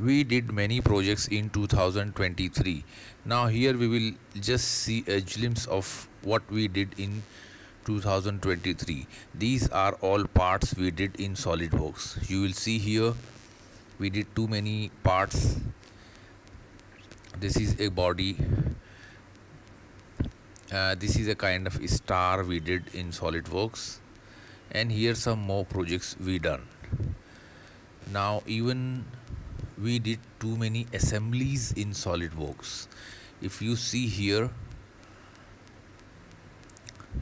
we did many projects in 2023. Now here we will just see a glimpse of what we did in 2023. These are all parts we did in SolidWorks. You will see here we did too many parts. This is a body. This is a kind of star we did in SolidWorks, and here some more projects we done. Now even we did too many assemblies in SolidWorks. If you see here,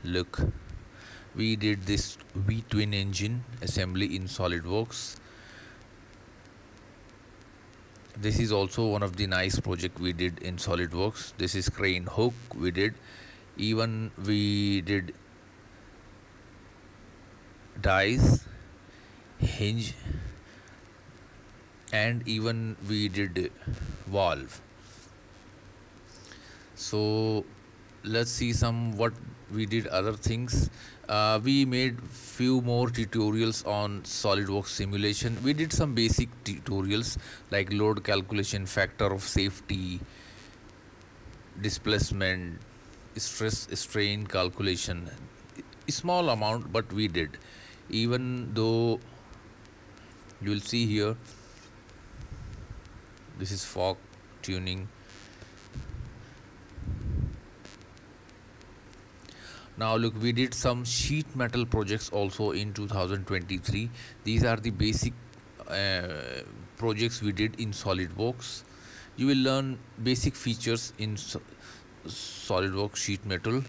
look, we did this V-twin engine assembly in SolidWorks. This is also one of the nice project we did in SolidWorks. This is crane hook we did. Even we did dies, hinge, and even we did valve. So let's see some what we did other things. We made few more tutorials on SolidWorks simulation. We did some basic tutorials like load calculation, factor of safety, displacement, stress strain calculation. Small amount, but we did. Even though you will see here, this is fork tuning. Now look, we did some sheet metal projects also in 2023. These are the basic projects we did in SolidWorks. You will learn basic features in SolidWorks sheet metal.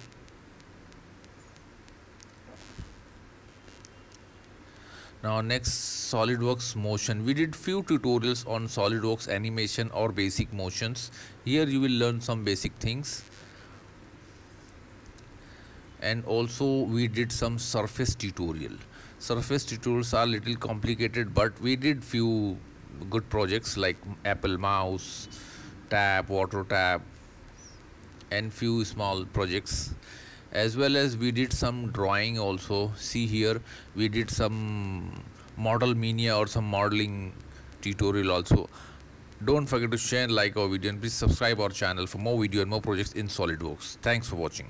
Now next, SolidWorks motion. We did few tutorials on SolidWorks animation or basic motions. Here you will learn some basic things. And also we did some surface tutorial. Surface tutorials are little complicated, but we did few good projects like Apple mouse, tap, water tap, and few small projects. As well as we did some drawing also. See here, we did some model mania or some modeling tutorial also. Don't forget to share, like our video, and please subscribe our channel for more video and more projects in SolidWorks. Thanks for watching.